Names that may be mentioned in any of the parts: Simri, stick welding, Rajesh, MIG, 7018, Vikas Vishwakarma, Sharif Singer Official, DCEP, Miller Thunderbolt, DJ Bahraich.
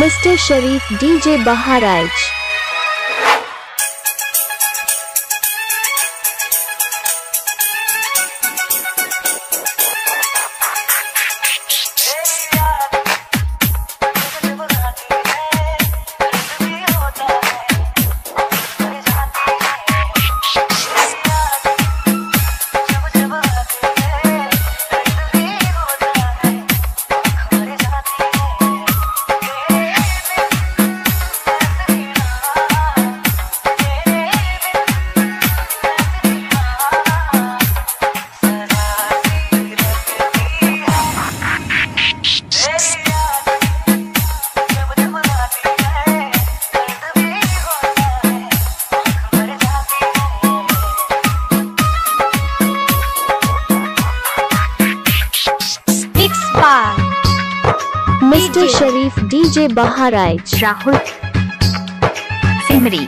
Mr. Sharif, DJ Bahraich. Mr. Sharif, DJ Bahraich, Rahul, Simri.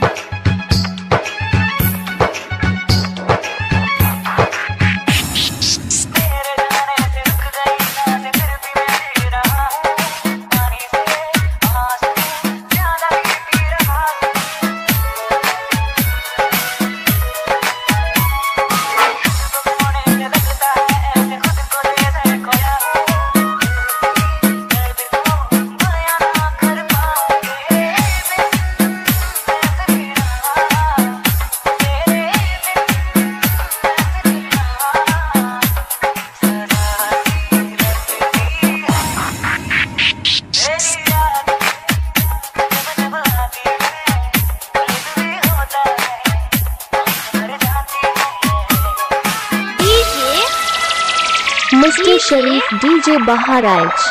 Mr. Sharif, DJ Bahraich,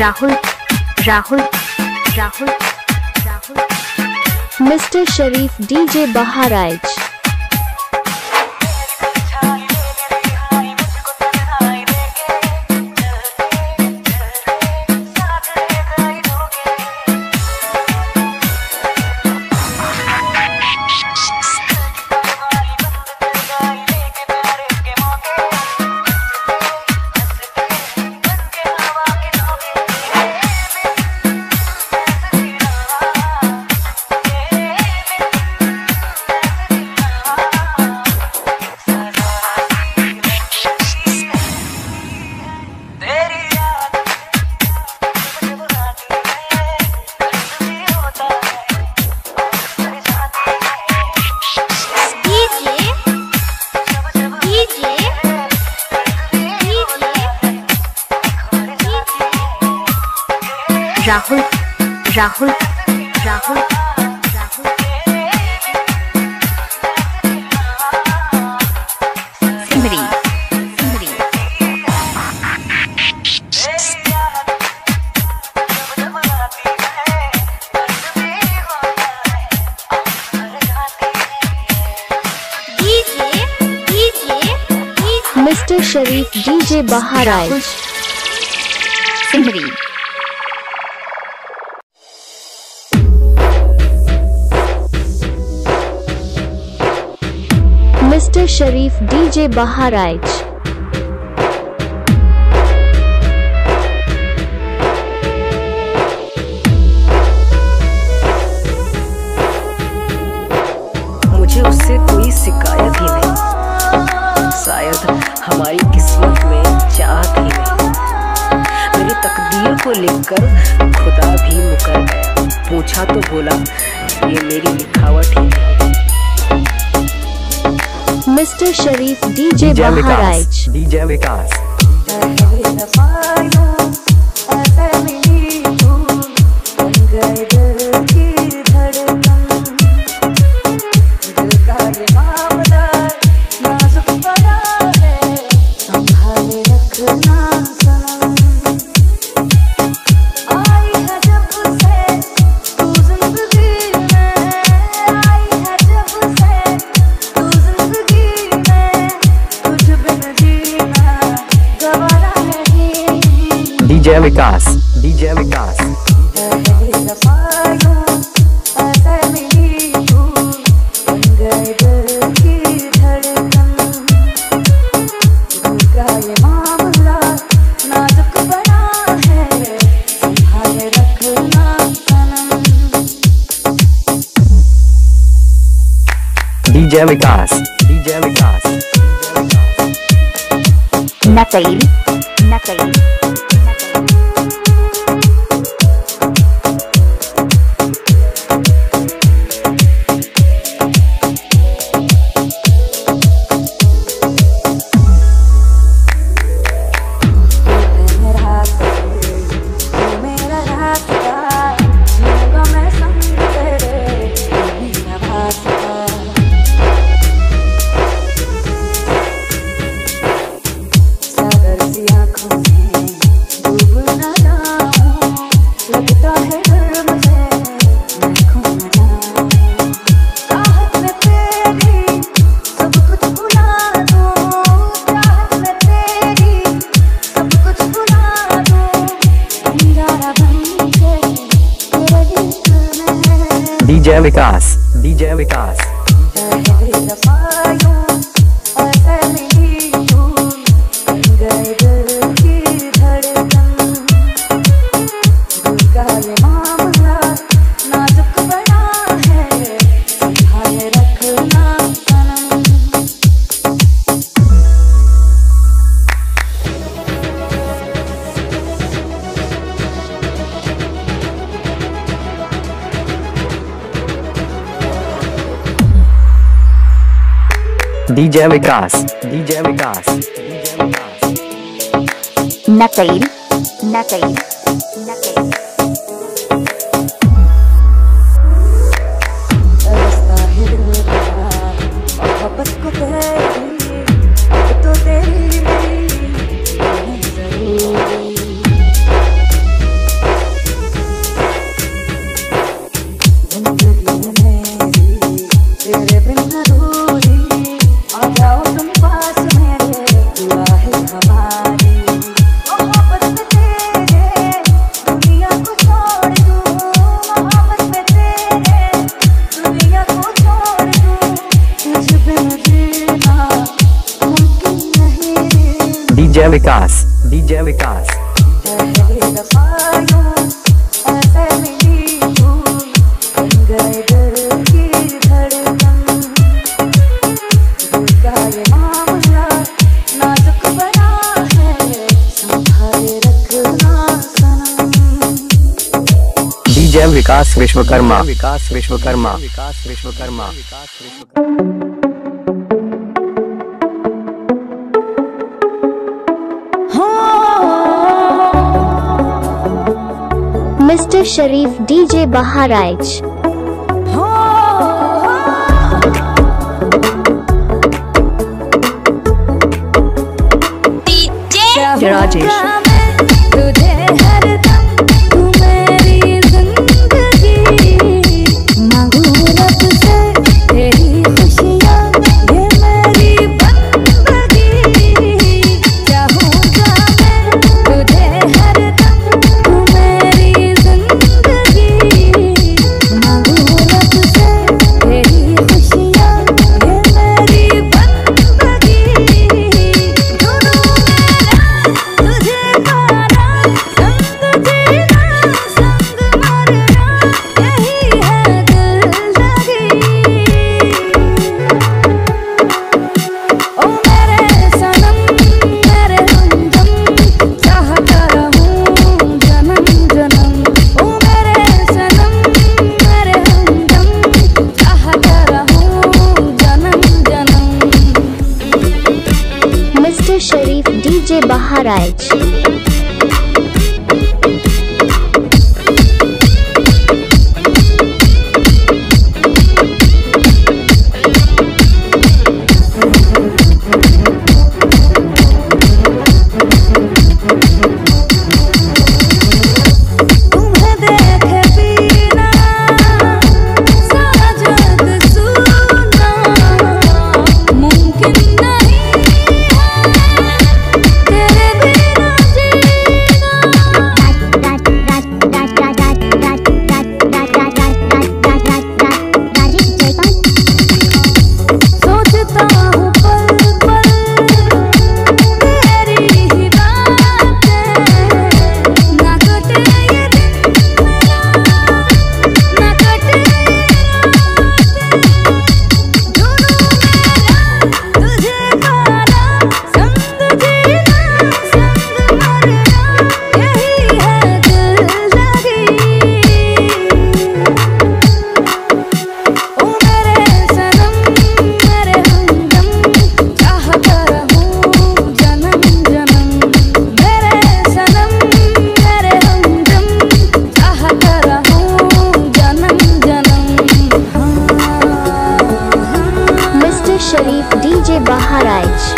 Rahul. Mr. Sharif, DJ Bahraich. Rahul. Simri. Mr. Sharif, DJ Bahraich, Simri. Mr. Sharif, DJ Bahraich. मुझे उससे कोई शिकायत ही नहीं, शायद हमारी किस्मत में चाहत ही नहीं। मेरी तकदीर को लिखकर खुदा भी मुकर गया, पूछा तो बोला ये मेरी लिखावट ही नहीं। Mr. Sharif, DJ Bahraich, DJ Vikas. DJ Vikas. DJ Vikas, DJ Vikas, Natain, Natain, DJ Vikas, DJ Vikas, DJ Vikas, DJ Vikas, Natain, Natain, Natain. DJ Vikas, DJ Vikas, DJ Vikas Vishwakarma, Vikas Vishwakarma, Vikas Vishwakarma, Vikas Vishwakarma. Mr. Sharif, DJ Bahraich. DJ Rajesh. Sharif, DJ Bahraich. Sharif, DJ Bahraich.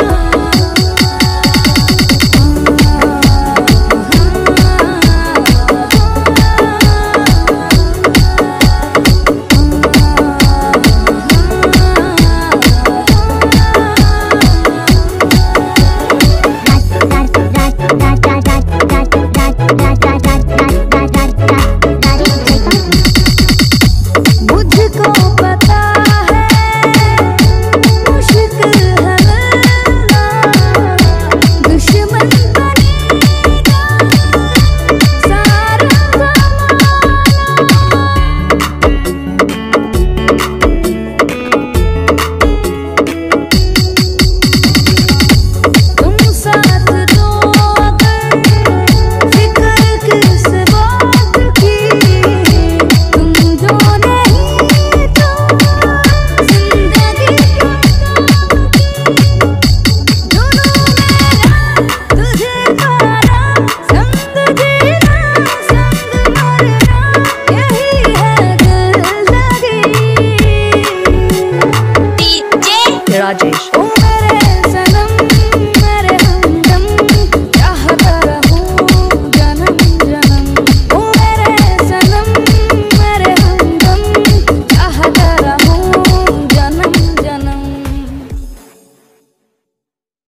Rajesh.